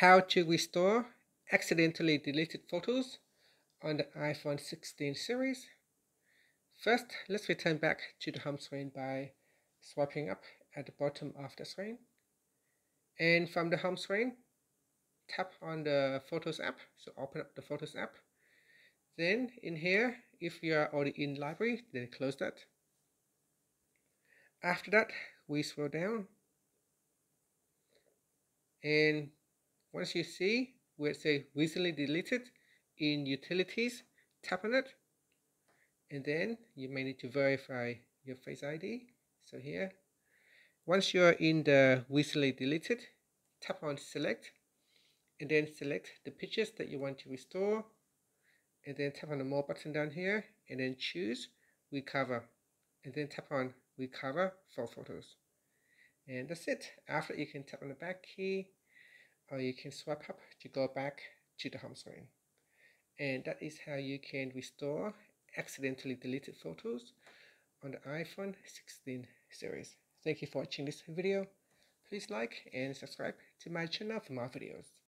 How to restore accidentally deleted photos on the iPhone 16 series. First, let's return back to the home screen by swiping up at the bottom of the screen. And from the home screen, tap on the Photos app, so open up the Photos app. Then in here, if you are already in library, then close that. After that, we scroll down. And once you see where it says recently deleted in utilities, tap on it. And then you may need to verify your Face ID. So here, once you're in the recently deleted, tap on select. And then select the pictures that you want to restore. And then tap on the more button down here. And then choose recover. And then tap on recover for photos. And that's it. After, you can tap on the back key, or you can swipe up to go back to the home screen. And that is how you can restore accidentally deleted photos on the iPhone 16 series. Thank you for watching this video. Please like and subscribe to my channel for more videos.